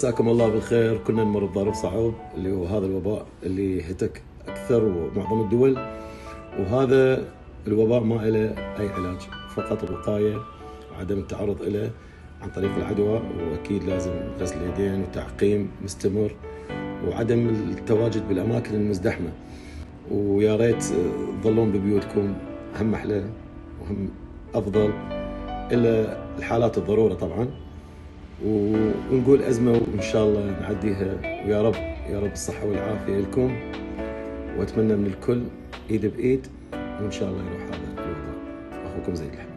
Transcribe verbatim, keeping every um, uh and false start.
مساكم الله بالخير. كنا نمر بظرف صعب اللي هو هذا الوباء اللي هتك اكثر ومعظم الدول، وهذا الوباء ما له اي علاج، فقط الوقايه وعدم التعرض له عن طريق العدوى، واكيد لازم غسل اليدين وتعقيم مستمر وعدم التواجد بالاماكن المزدحمه. ويا ريت تظلون ببيوتكم، هم احلى وهم افضل الا الحالات الضروره طبعا. ونقول أزمة وإن شاء الله نعديها، ويا رب يا رب الصحة والعافية لكم، وأتمنى من الكل إيد بإيد، وإن شاء الله يروح هذا الوباء. أخوكم زيد الحبيب.